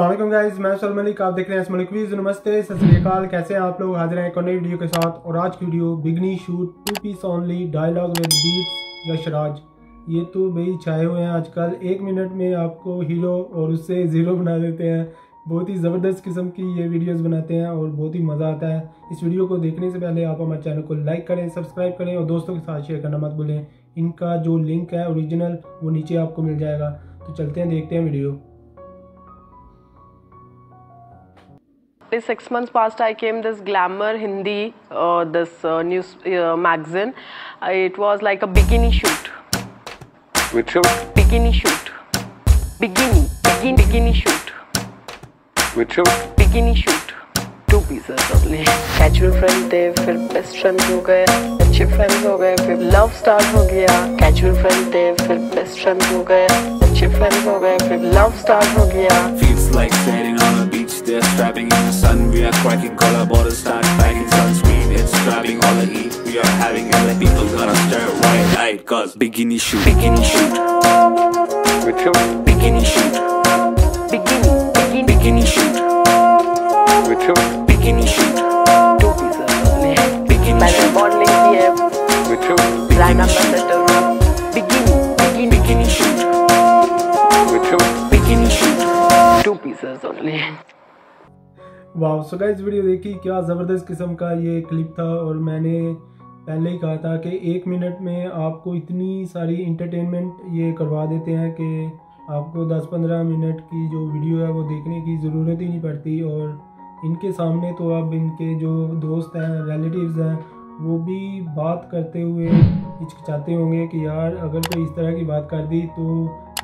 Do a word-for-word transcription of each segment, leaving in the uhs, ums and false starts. अस्सलाम गाइस, मैं सोनम मलिक, आप देख रहे हैं सोनम मलिक। नमस्ते, सत श्री अकाल, कैसे हैं आप लोग। हाजिर हैं एक और नई वीडियो के साथ। और आज की वीडियो बिगनी shoot two piece only dialogue with beats Yashraj. ये तो भाई छाए हुए हैं आजकल, एक मिनट में आपको हीरो और उससे ज़ीरो बना देते हैं। बहुत ही ज़बरदस्त किस्म की ये वीडियोस बनाते हैं और बहुत ही मज़ा आता है। इस वीडियो को देखने से पहले आप हमारे चैनल को लाइक करें, सब्सक्राइब करें और दोस्तों के साथ शेयर करना मत भूलें। इनका जो लिंक है ओरिजिनल वो नीचे आपको मिल जाएगा। तो चलते हैं, देखते हैं video. After six months past, I came this Glamour Hindi, uh, this uh, news uh, magazine. Uh, it was like a bikini shoot. Which shoot? Bikini shoot. Bikini. Bikini. Bikini shoot. Which shoot? Bikini shoot. Two pieces only. Casual friends थे, फिर best friends हो गए, अच्छे friends हो गए, फिर love start हो गया. Casual friends थे, फिर best friends हो गए, अच्छे friends हो गए, फिर love start हो गया. Feels like standing on a beach. They're strapping in the sun, we are cracking cola bottles, start packing sunscreen. It's grabbing all the heat we are having, and the people gonna stare wide-eyed. Cause Biggini Shoot, Biggini Shoot, which shoot? Biggini Shoot, Biggini, Biggini, Biggini Shoot, which shoot? Biggini Shoot, two pieces only. Biggini Shoot, modeling here, which shoot? Line up and settle. Biggini, Biggini, Biggini Shoot, which shoot? Biggini Shoot, two pieces only. वाह। So guys, video देखी, क्या ज़बरदस्त किस्म का ये clip था। और मैंने पहले ही कहा था कि एक मिनट में आपको इतनी सारी इंटरटेनमेंट ये करवा देते हैं कि आपको दस पंद्रह मिनट की जो वीडियो है वो देखने की ज़रूरत ही नहीं पड़ती। और इनके सामने तो अब इनके जो दोस्त हैं, रिलेटिव्स हैं, वो भी बात करते हुए हिचकिचाते होंगे कि यार अगर कोई इस तरह की बात कर दी तो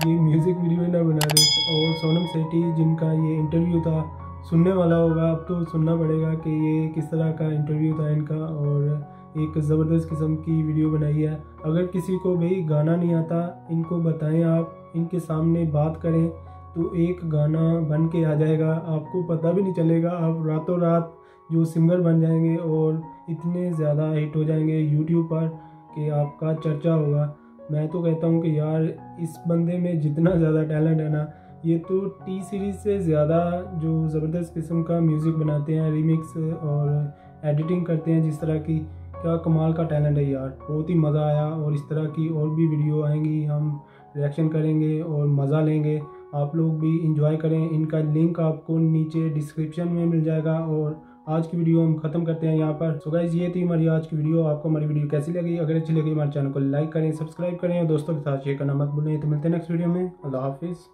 ये म्यूज़िक वीडियो ना बना दे। और सोनम सेठी जिनका ये इंटरव्यू था, सुनने वाला होगा, अब तो सुनना पड़ेगा कि ये किस तरह का इंटरव्यू था इनका। और एक ज़बरदस्त किस्म की वीडियो बनाई है। अगर किसी को भाई गाना नहीं आता, इनको बताएं, आप इनके सामने बात करें तो एक गाना बन के आ जाएगा, आपको पता भी नहीं चलेगा। आप रातों रात जो सिंगर बन जाएंगे और इतने ज़्यादा हिट हो जाएंगे यूट्यूब पर कि आपका चर्चा होगा। मैं तो कहता हूँ कि यार इस बंदे में जितना ज़्यादा टैलेंट है ना, ये तो टी सीरीज़ से ज़्यादा जो ज़बरदस्त किस्म का म्यूज़िक बनाते हैं, रीमिक्स और एडिटिंग करते हैं जिस तरह की, क्या कमाल का टैलेंट है यार। बहुत ही मज़ा आया। और इस तरह की और भी वीडियो आएंगी, हम रिएक्शन करेंगे और मज़ा लेंगे। आप लोग भी इंजॉय करें। इनका लिंक आपको नीचे डिस्क्रिप्शन में मिल जाएगा। और आज की वीडियो हम ख़त्म करते हैं यहाँ पर। सो गाइस, ये थी हमारी आज की वीडियो। आपको हमारी वीडियो कैसी लगी? अगर अच्छी लगी हमारे चैनल को लाइक करें, सब्सक्राइब करें और दोस्तों के साथ शेयर करना मत भूलें। तो मिलते हैं नेक्स्ट वीडियो में। अल्लाह हाफिज़।